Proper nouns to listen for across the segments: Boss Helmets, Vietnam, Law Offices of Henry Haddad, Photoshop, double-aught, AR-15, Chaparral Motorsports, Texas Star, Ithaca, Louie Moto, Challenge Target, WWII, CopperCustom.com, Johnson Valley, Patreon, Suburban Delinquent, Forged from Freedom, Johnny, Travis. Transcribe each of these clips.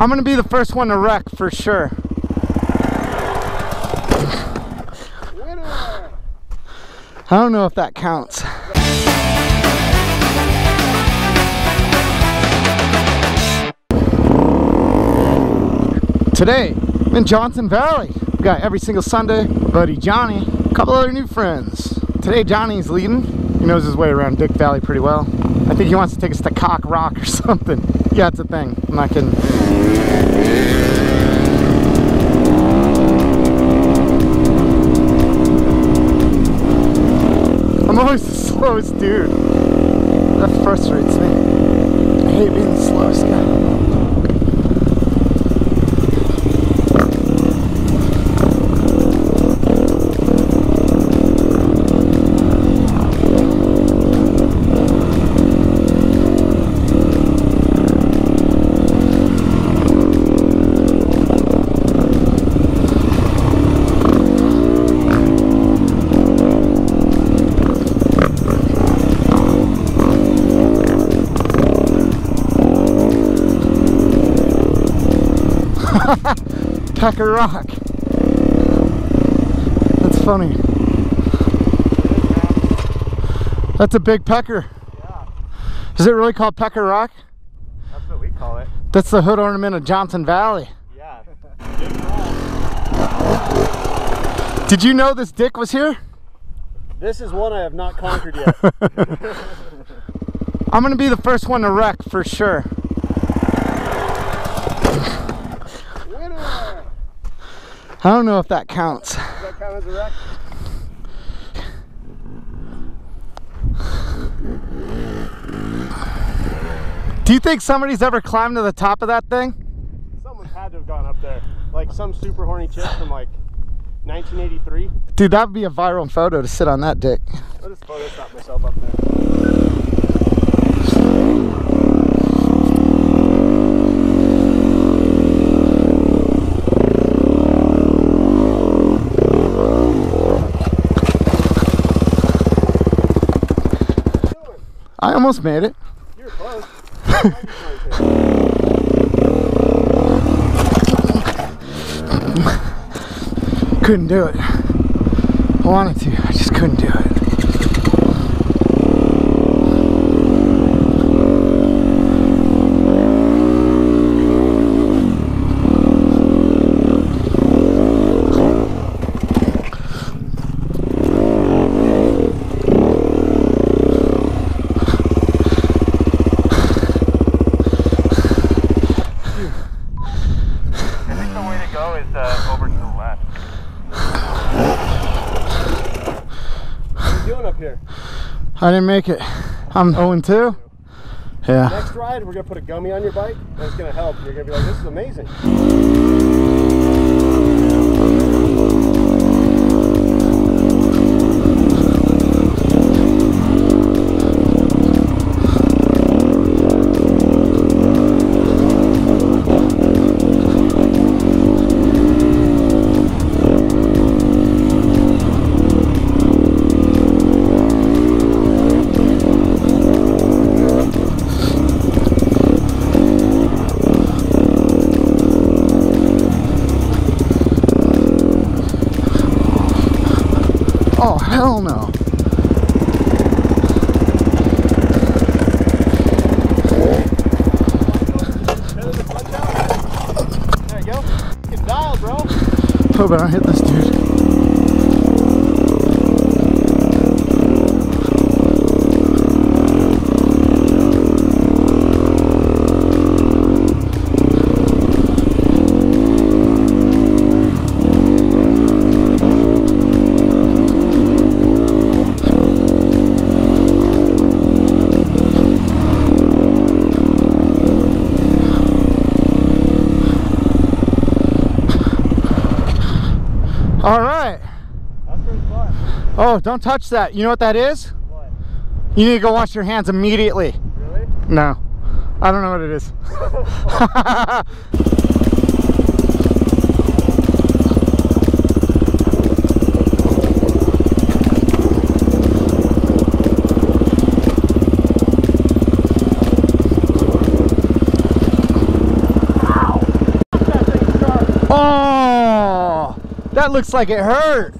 I'm gonna be the first one to wreck for sure. Winner. I don't know if that counts. Today in Johnson Valley, we got every single Sunday, buddy Johnny, a couple other new friends. Today Johnny's leading. He knows his way around Dick Valley pretty well. I think he wants to take us to Cock Rock or something. Yeah, it's a thing. I'm not kidding. I'm always the slowest dude. That frustrates me. I hate being the slowest Pecker Rock. That's funny. That's a big pecker. Yeah. Is it really called Pecker Rock? That's what we call it. That's the hood ornament of Johnson Valley. Yeah. Did you know this dick was here? This is one I have not conquered yet. I'm gonna be the first one to wreck for sure. I don't know if that counts. Does that count as a wreck? Do you think somebody's ever climbed to the top of that thing? Someone had to have gone up there. Like some super horny chick from like 1983. Dude, that would be a viral photo to sit on that dick. I'll just Photoshop myself up there. I almost made it. You're close. Couldn't do it. I wanted to, I just couldn't do it. I didn't make it. I'm 0-2. Yeah. Next ride, we're gonna put a gummy on your bike. That's gonna help. You're gonna be like, this is amazing. Oh, hell no. There you go. Get dialed, bro. Hope I don't hit this dude. Oh, don't touch that. You know what that is? What? You need to go wash your hands immediately. Really? No. I don't know what it is. Ow. Oh, that looks like it hurt.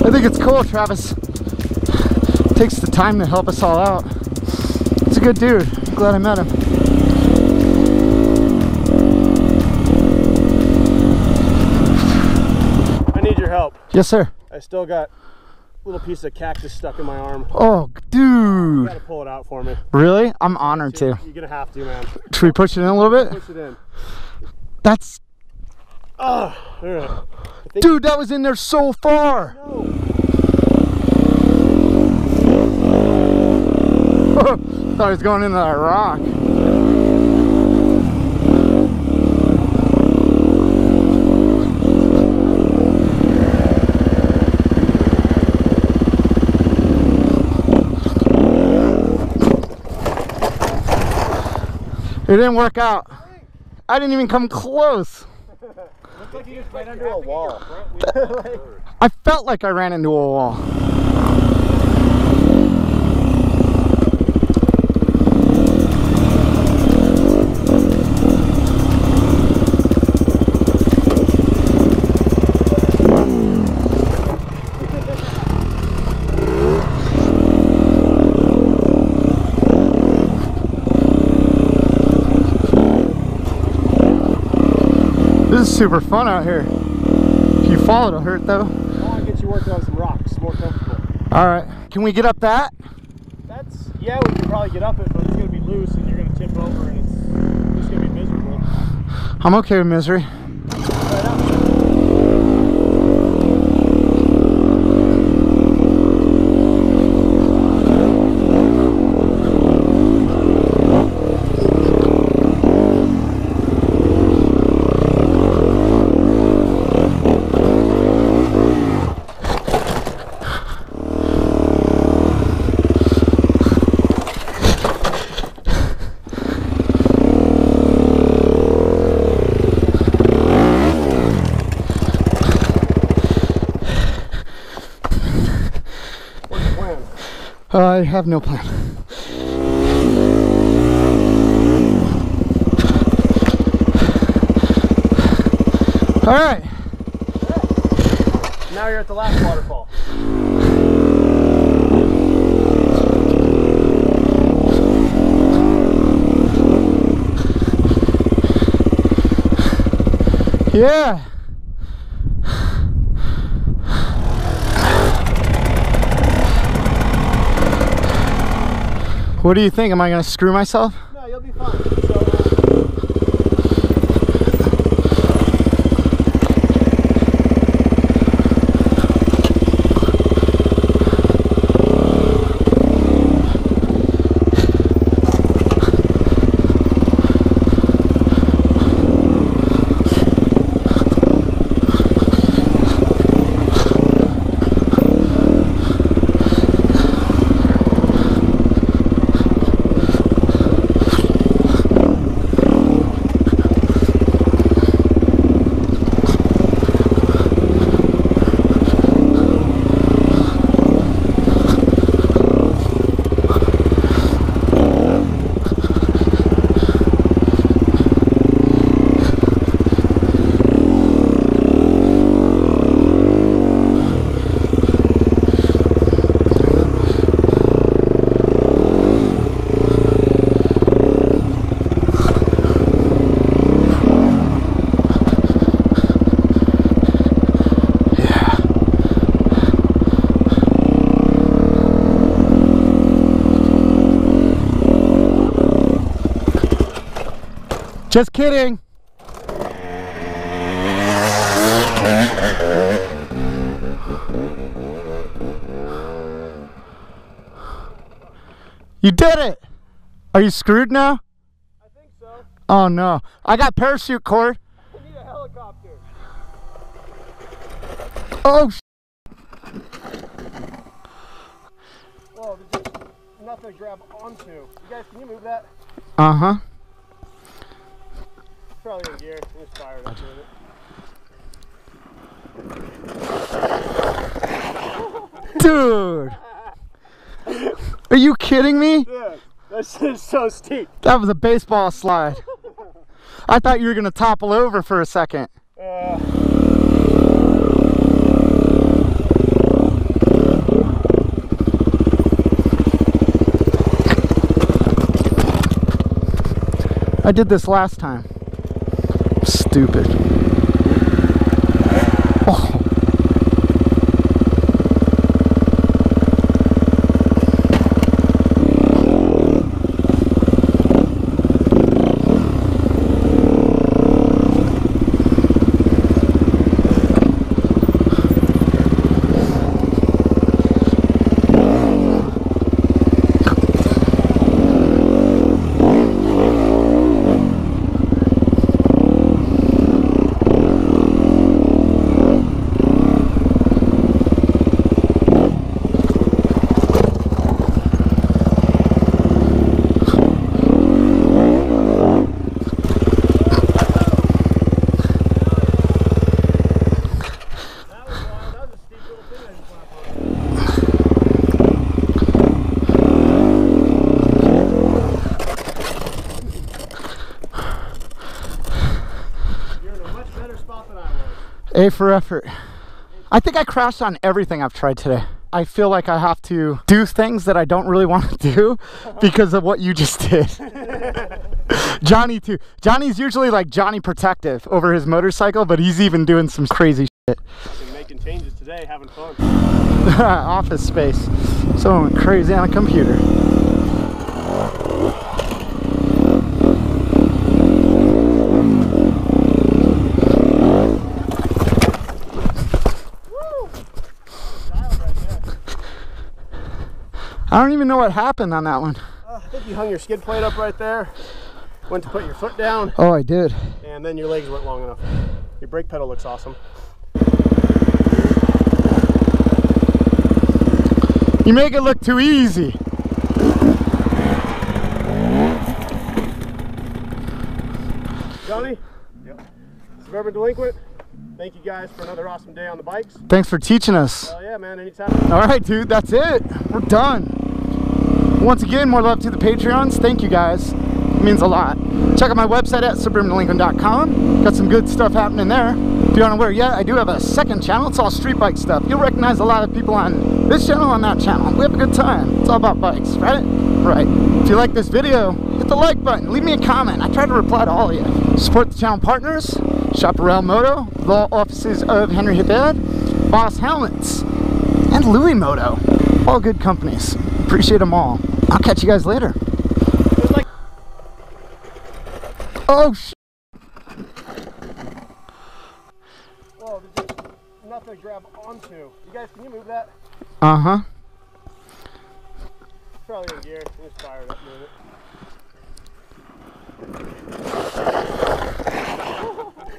I think it's cool, Travis takes the time to help us all out. He's a good dude. Glad I met him. I need your help. Yes, sir. I still got a little piece of cactus stuck in my arm. Oh, dude. You gotta pull it out for me. Really? I'm honored to. You're gonna have to, man. Should we push it in a little bit? Push it in. That's... Oh, dude, that was in there so far. No. Thought he was going into that rock. It didn't work out. I didn't even come close. Looks like you just ran into a wall. I felt like I ran into a wall. Super fun out here. If you fall, it'll hurt though. I want to get you working on some rocks, more comfortable. All right, can we get up that? That's, yeah, we can probably get up it, but it's gonna be loose and you're gonna tip over and it's just gonna be miserable. I'm okay with misery. Right up. I have no plan. All right. Now you're at the last waterfall. Yeah. What do you think? Am I gonna screw myself? No, you'll be fine. So, just kidding. You did it. Are you screwed now? I think so. Oh no. I got parachute cord. I need a helicopter. Oh. Whoa, there's just off and grab onto. You guys, can you move that? Uh-huh. Probably in gear. It was fired up with it. Dude! Are you kidding me? Dude, that shit is so steep. That was a baseball slide. I thought you were going to topple over for a second. I did this last time. Stupid. Oh. A for effort. I think I crashed on everything I've tried today. I feel like I have to do things that I don't really want to do because of what you just did. Johnny too. Johnny's usually like Johnny Protective over his motorcycle, but he's even doing some crazy shit. I've been making changes today, having fun. Office space. Someone went crazy on a computer. I don't even know what happened on that one. I think you hung your skid plate up right there. Went to put your foot down. Oh, I did. And then your legs weren't long enough. Your brake pedal looks awesome. You make it look too easy. Johnny? Yep. Suburban Delinquent? Thank you guys for another awesome day on the bikes. Thanks for teaching us. Oh yeah, man, anytime. All right, dude, that's it. We're done. Once again, more love to the Patreons. Thank you guys. It means a lot. Check out my website at suburbandelinquent.com. Got some good stuff happening there. If you're unaware yet, I do have a second channel. It's all street bike stuff. You'll recognize a lot of people on this channel, on that channel. We have a good time. It's all about bikes, right? Right. If you like this video, hit the like button. Leave me a comment. I try to reply to all of you. Support the channel partners. Chaparral Moto, Law Offices of Henry Haddad, Boss Helmets, and Louie Moto. All good companies. Appreciate them all. I'll catch you guys later. Oh, sh. Whoa, there's just nothing to grab onto. You guys, can you move that? Uh-huh. Probably in gear. It was fired up with it.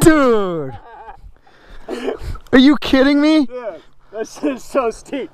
Dude! Are you kidding me? Dude, that shit is so steep.